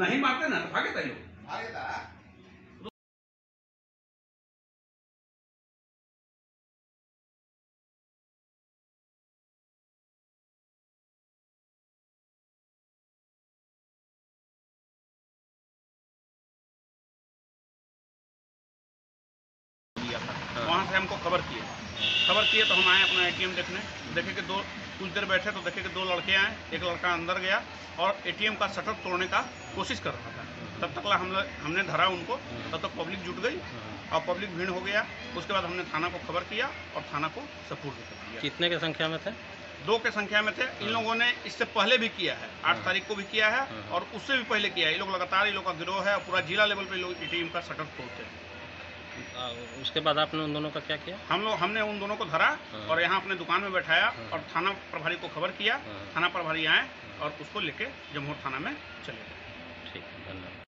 नहीं मारते ना तो भागे भागेता। वहाँ से हमको खबर किए तो हम आए अपना एटीएम देखने। देखे कि दो कुछ देर बैठे तो देखे कि दो लड़के आए, एक लड़का अंदर गया और एटीएम का शटर तोड़ने का कोशिश कर रहा था। तब तक हमने धरा उनको, तब तक पब्लिक जुट गई और पब्लिक भीड़ हो गया। उसके बाद हमने थाना को खबर किया और थाना को सपुर्द कर दिया। कितने की संख्या में थे? दो के संख्या में थे। इन लोगों ने इससे पहले भी किया है, 8 तारीख को भी किया है और उससे भी पहले किया है। ये लोग लगातार, ये लोग का गिरोह है, पूरा जिला लेवल पर लोग एटीएम का शटर तोड़ते हैं। उसके बाद आपने उन दोनों का क्या किया? हमने उन दोनों को धरा और यहाँ अपने दुकान में बैठाया और थाना प्रभारी को खबर किया। थाना प्रभारी आए और उसको लेके जमहोर थाना में चले गए। ठीक है, धन्यवाद।